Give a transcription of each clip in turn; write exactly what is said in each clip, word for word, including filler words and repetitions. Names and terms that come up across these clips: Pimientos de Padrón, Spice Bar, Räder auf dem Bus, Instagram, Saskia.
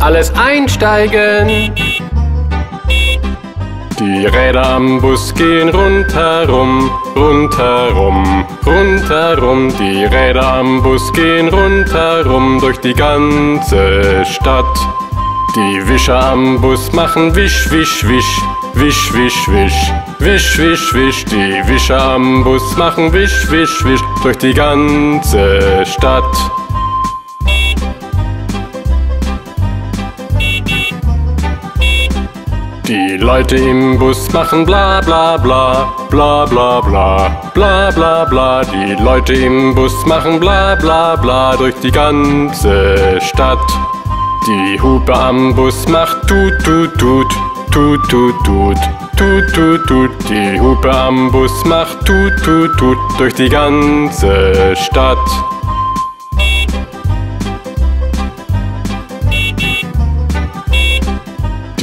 Alles einsteigen! Die Räder am Bus gehen rundherum, rundherum, rundherum. Die Räder am Bus gehen rundherum durch die ganze Stadt. Die Wischer am Bus machen wisch, wisch, wisch, wisch, wisch, wisch, wisch, wisch, wisch. Die Wischer am Bus machen wisch, wisch, wisch durch die ganze Stadt. Die Leute im Bus machen bla bla bla, bla bla bla, bla bla bla. Die Leute im Bus machen bla bla bla durch die ganze Stadt. Die Hupe am Bus macht tut tut tut, tut tut tut, tut tut tut. Die Hupe am Bus macht tut tut tut durch die ganze Stadt.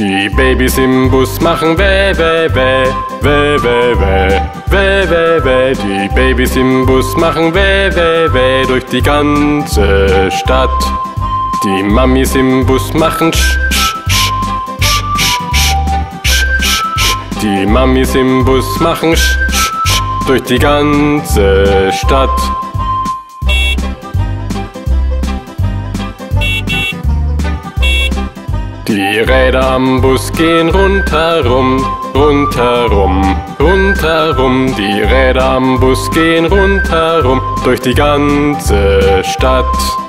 Die Babys im Bus machen weh, weh, weh, weh, weh, weh, weh, weh, weh. Die Babys im Bus machen weh, weh, weh durch die ganze Stadt. Die Mamis im Bus machen sch, sch, sch, sch, sch, sch, sch, sch. Die Mamis im Bus machen sch, sch, sch durch die ganze Stadt. Die Räder am Bus gehen rundherum, rundherum, rundherum. Die Räder am Bus gehen rundherum durch die ganze Stadt.